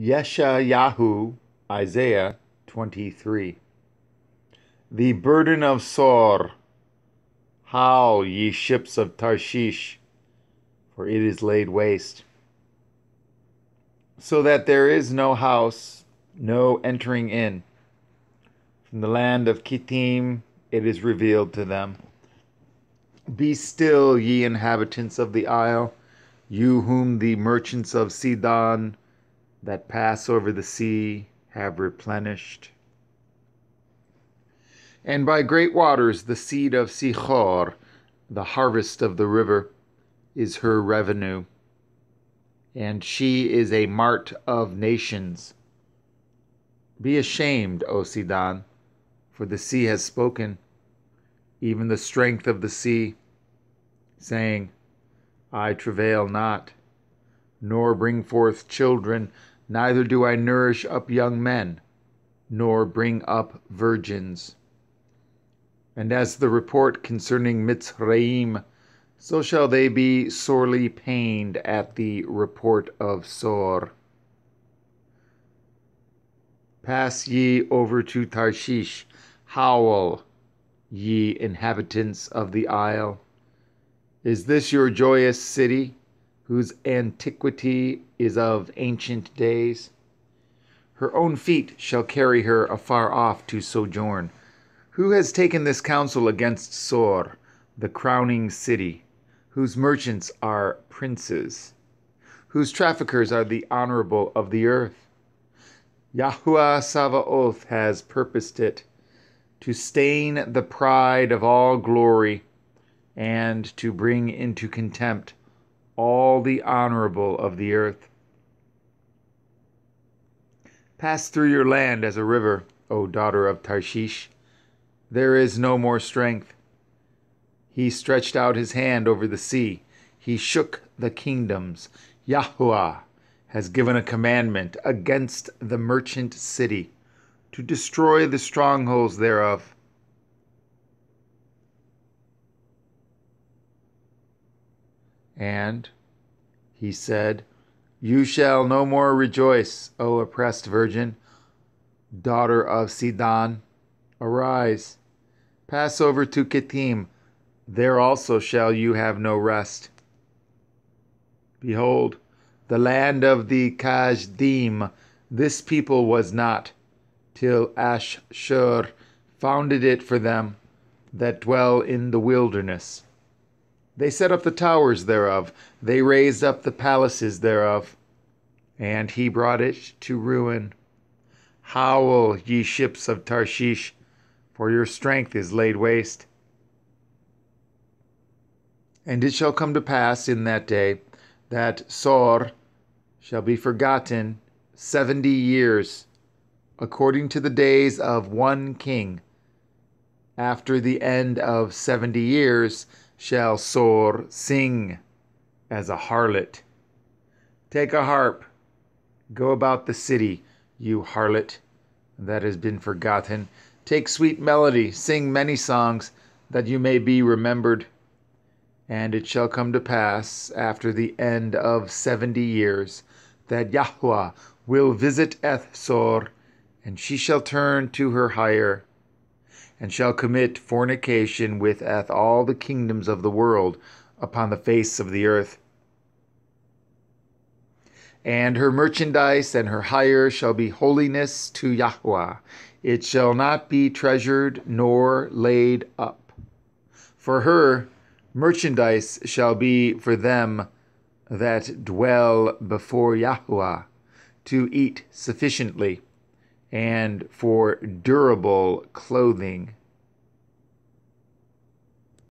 Yesha Yahu, Isaiah 23. The burden of Sor. Howl, ye ships of Tarshish, for it is laid waste, so that there is no house, no entering in. From the land of Kittim it is revealed to them. Be still, ye inhabitants of the isle, you whom the merchants of Sidon that pass over the sea have replenished. And by great waters the seed of Sihor, the harvest of the river, is her revenue, and she is a mart of nations. Be ashamed, O Sidon, for the sea has spoken, even the strength of the sea, saying, I travail not, nor bring forth children, neither do I nourish up young men, nor bring up virgins. And as the report concerning mitzrayim, so shall they be sorely pained at the report of Sor. Pass ye over to Tarshish, howl, ye inhabitants of the isle. Is this your joyous city, whose antiquity is of ancient days? Her own feet shall carry her afar off to sojourn. Who has taken this counsel against Sor, the crowning city, whose merchants are princes, whose traffickers are the honorable of the earth? Yahuwah Sava'oth has purposed it, to stain the pride of all glory, and to bring into contempt all the honorable of the earth. Pass through your land as a river, O daughter of Tarshish. There is no more strength. He stretched out his hand over the sea. He shook the kingdoms. Yahuwah has given a commandment against the merchant city, to destroy the strongholds thereof. And he said, You shall no more rejoice, O oppressed virgin, daughter of Sidon. Arise, pass over to Kittim, there also shall you have no rest. Behold, the land of the Chaldeans, this people was not, till Ashur founded it for them that dwell in the wilderness. They set up the towers thereof, they raised up the palaces thereof, and he brought it to ruin. Howl, ye ships of Tarshish, for your strength is laid waste. And it shall come to pass in that day, that Sor shall be forgotten 70 years, according to the days of one king. After the end of 70 years shall Sor sing as a harlot. Take a harp, go about the city, you harlot, that has been forgotten. Take sweet melody, sing many songs, that you may be remembered. And it shall come to pass, after the end of 70 years, that Yahuwah will visit Ethsor, and she shall turn to her hire, and shall commit fornication with all the kingdoms of the world upon the face of the earth. And her merchandise and her hire shall be holiness to Yahuwah. It shall not be treasured nor laid up. For her merchandise shall be for them that dwell before Yahuwah, to eat sufficiently, and for durable clothing.